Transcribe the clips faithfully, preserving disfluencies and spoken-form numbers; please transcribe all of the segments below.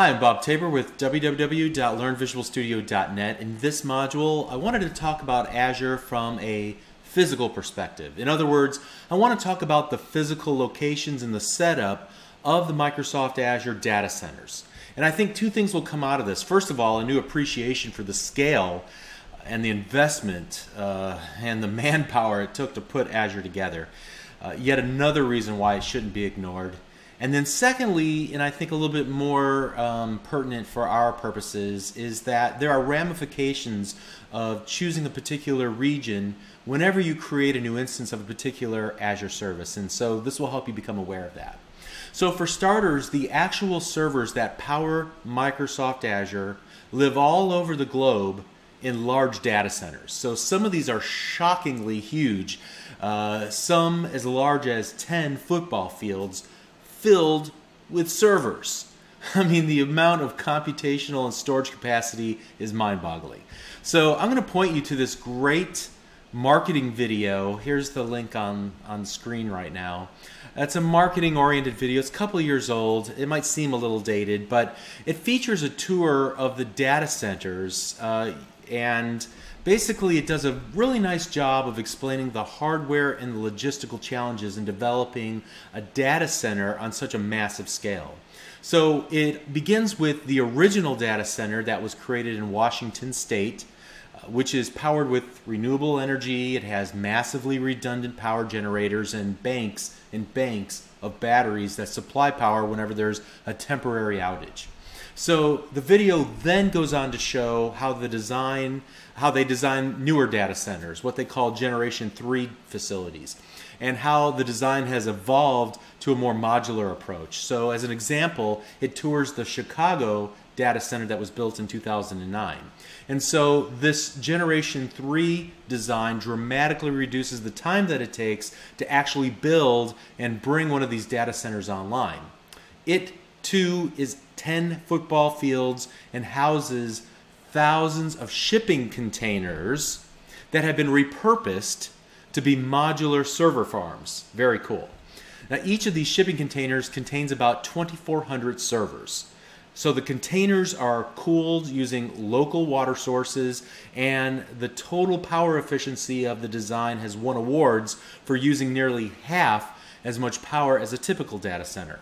Hi, I'm Bob Tabor with w w w dot learn visual studio dot net. In this module, I wanted to talk about Azure from a physical perspective. In other words, I want to talk about the physical locations and the setup of the Microsoft Azure data centers. And I think two things will come out of this. First of all, a new appreciation for the scale and the investment uh, and the manpower it took to put Azure together. Uh, yet another reason why it shouldn't be ignored. And then secondly, and I think a little bit more um, pertinent for our purposes, is that there are ramifications of choosing a particular region whenever you create a new instance of a particular Azure service. And so this will help you become aware of that. So for starters, the actual servers that power Microsoft Azure live all over the globe in large data centers. So some of these are shockingly huge, uh, some as large as ten football fields filled with servers. I mean, the amount of computational and storage capacity is mind-boggling. So I'm going to point you to this great marketing video. Here's the link on, on screen right now. It's a marketing-oriented video. It's a couple years old. It might seem a little dated, but it features a tour of the data centers, uh, and basically it does a really nice job of explaining the hardware and the logistical challenges in developing a data center on such a massive scale. So it begins with the original data center that was created in Washington State, which is powered with renewable energy. It has massively redundant power generators and banks and banks of batteries that supply power whenever there's a temporary outage. So the video then goes on to show how the design, how they design newer data centers, what they call Generation three facilities, and how the design has evolved to a more modular approach. So as an example, it tours the Chicago data center that was built in two thousand nine. And so this Generation three design dramatically reduces the time that it takes to actually build and bring one of these data centers online. It too is ten football fields and houses thousands of shipping containers that have been repurposed to be modular server farms. Very cool. Now, each of these shipping containers contains about twenty-four hundred servers. So the containers are cooled using local water sources, and the total power efficiency of the design has won awards for using nearly half as much power as a typical data center.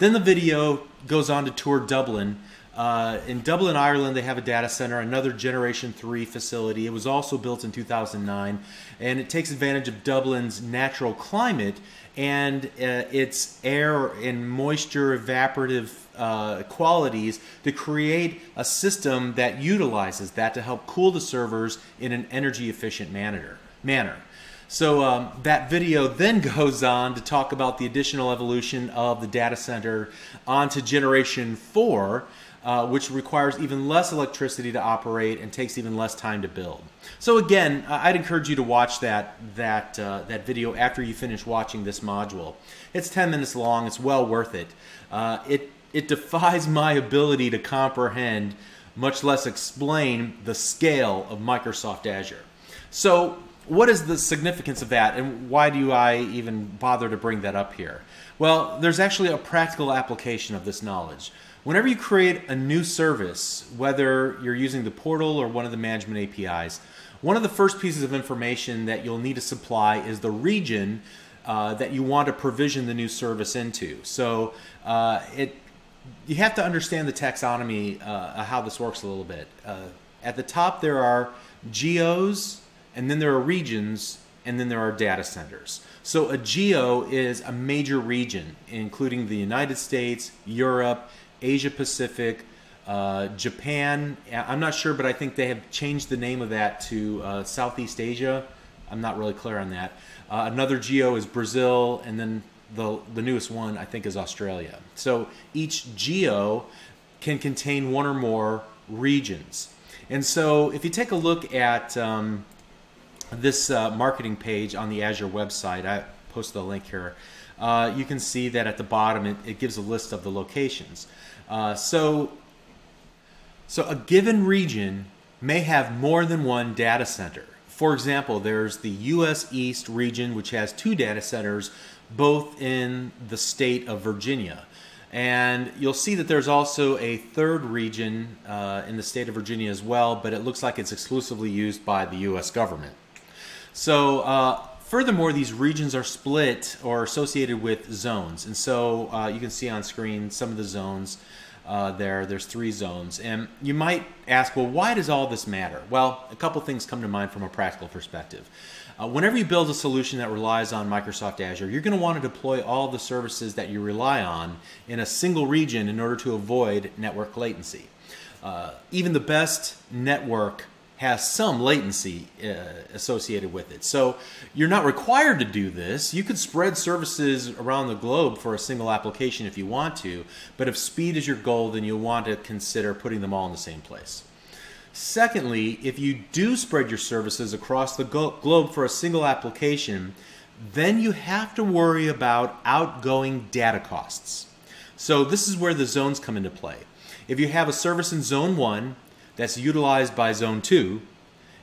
Then the video goes on to tour Dublin. Uh, in Dublin, Ireland, they have a data center, another Generation three facility. It was also built in two thousand nine, and it takes advantage of Dublin's natural climate and uh, its air and moisture evaporative uh, qualities to create a system that utilizes that to help cool the servers in an energy-efficient manner. manner. So um, that video then goes on to talk about the additional evolution of the data center onto Generation four, uh, which requires even less electricity to operate and takes even less time to build. So again, I'd encourage you to watch that, that, uh, that video after you finish watching this module. It's ten minutes long. It's well worth it. Uh, it, it defies my ability to comprehend, much less explain, the scale of Microsoft Azure. So what is the significance of that, and why do I even bother to bring that up here? Well, there's actually a practical application of this knowledge. Whenever you create a new service, whether you're using the portal or one of the management A P Is, one of the first pieces of information that you'll need to supply is the region uh, that you want to provision the new service into. So uh, it, you have to understand the taxonomy uh, of how this works a little bit. Uh, at the top, there are geos, and then there are regions, and then there are data centers. So a geo is a major region, including the United States, Europe, Asia Pacific, uh, Japan. I'm not sure, but I think they have changed the name of that to uh, Southeast Asia. I'm not really clear on that. Uh, another geo is Brazil, and then the, the newest one, I think, is Australia. So each geo can contain one or more regions. And so if you take a look at um, this uh, marketing page on the Azure website, I posted the link here, uh, you can see that at the bottom it, it gives a list of the locations. Uh, so, so a given region may have more than one data center. For example, there's the U S East region, which has two data centers, both in the state of Virginia. And you'll see that there's also a third region uh, in the state of Virginia as well, but it looks like it's exclusively used by the U S government. So uh, furthermore, these regions are split or associated with zones. And so uh, you can see on screen some of the zones uh, there. There's three zones. And you might ask, well, why does all this matter? Well, a couple things come to mind from a practical perspective. Uh, whenever you build a solution that relies on Microsoft Azure, you're going to want to deploy all the services that you rely on in a single region in order to avoid network latency. Uh, even the best network has some latency uh, associated with it. So you're not required to do this. You could spread services around the globe for a single application if you want to, but if speed is your goal, then you'll want to consider putting them all in the same place. Secondly, if you do spread your services across the globe for a single application, then you have to worry about outgoing data costs. So this is where the zones come into play. If you have a service in zone one that's utilized by zone two,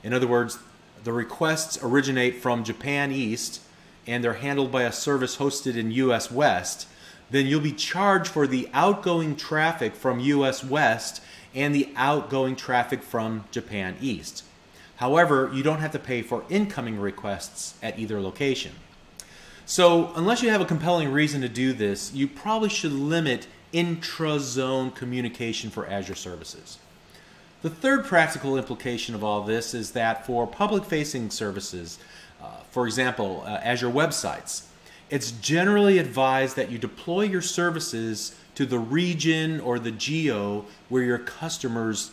in other words, the requests originate from Japan East and they're handled by a service hosted in U S West, then you'll be charged for the outgoing traffic from U S West and the outgoing traffic from Japan East. However, you don't have to pay for incoming requests at either location. So unless you have a compelling reason to do this, you probably should limit intra-zone communication for Azure services. The third practical implication of all this is that for public-facing services, uh, for example, uh, Azure websites, it's generally advised that you deploy your services to the region or the geo where your customers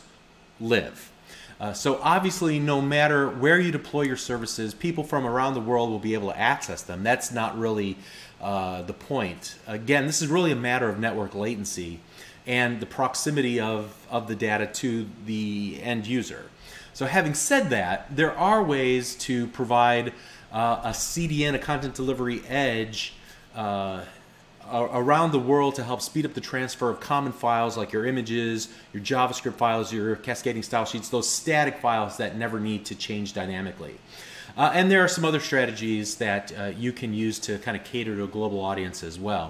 live. Uh, so obviously, no matter where you deploy your services, people from around the world will be able to access them. That's not really uh, the point. Again, this is really a matter of network latency and the proximity of, of the data to the end user. So having said that, there are ways to provide Uh, a C D N, a content delivery edge, uh, around the world to help speed up the transfer of common files like your images, your JavaScript files, your cascading style sheets, those static files that never need to change dynamically. Uh, and there are some other strategies that uh, you can use to kind of cater to a global audience as well.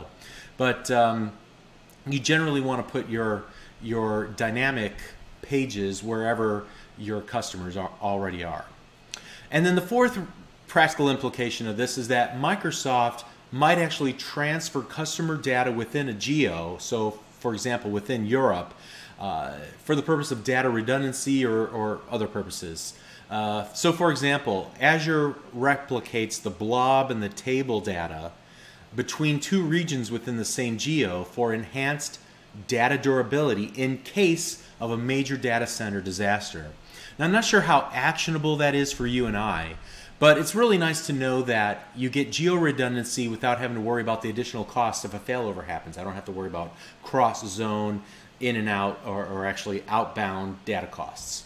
But um, you generally want to put your, your dynamic pages wherever your customers are, already are. And then the fourth practical implication of this is that Microsoft might actually transfer customer data within a geo, so for example within Europe, uh, for the purpose of data redundancy or, or other purposes. Uh, so for example, Azure replicates the blob and the table data between two regions within the same geo for enhanced data durability in case of a major data center disaster. Now I'm not sure how actionable that is for you and I, but it's really nice to know that you get geo redundancy without having to worry about the additional costs if a failover happens. I don't have to worry about cross-zone, in and out, or, or actually outbound data costs.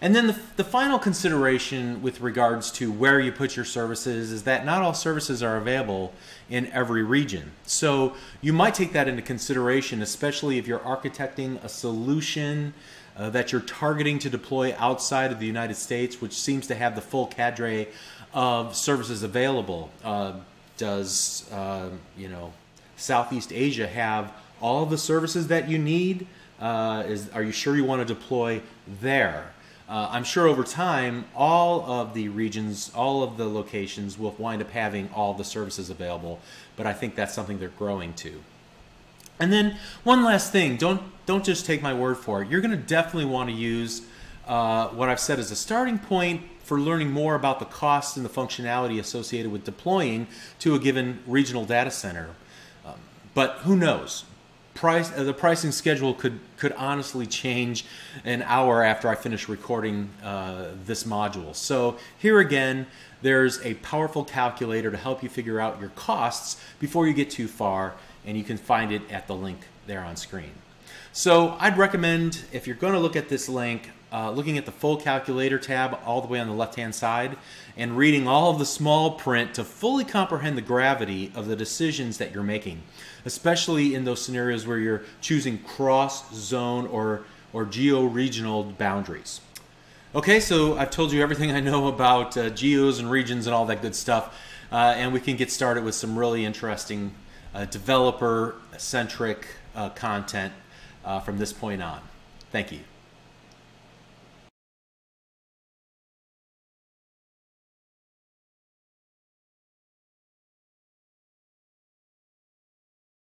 And then the, the final consideration with regards to where you put your services is that not all services are available in every region. So you might take that into consideration, especially if you're architecting a solution Uh, that you're targeting to deploy outside of the United States, which seems to have the full cadre of services available. Uh, does uh, you know, Southeast Asia have all the services that you need? Uh, is, are you sure you want to deploy there? Uh, I'm sure over time, all of the regions, all of the locations will wind up having all the services available, but I think that's something they're growing to. And then one last thing, don't, don't just take my word for it. You're going to definitely want to use uh, what I've said as a starting point for learning more about the costs and the functionality associated with deploying to a given regional data center. Um, but who knows? Price, uh, the pricing schedule could, could honestly change an hour after I finish recording uh, this module. So here again, there's a powerful calculator to help you figure out your costs before you get too far, and you can find it at the link there on screen. So I'd recommend, if you're going to look at this link, uh, looking at the full calculator tab all the way on the left-hand side and reading all of the small print to fully comprehend the gravity of the decisions that you're making, especially in those scenarios where you're choosing cross-zone or, or geo-regional boundaries. Okay, so I've told you everything I know about uh, geos and regions and all that good stuff, uh, and we can get started with some really interesting Uh, developer-centric uh, content uh, from this point on. Thank you.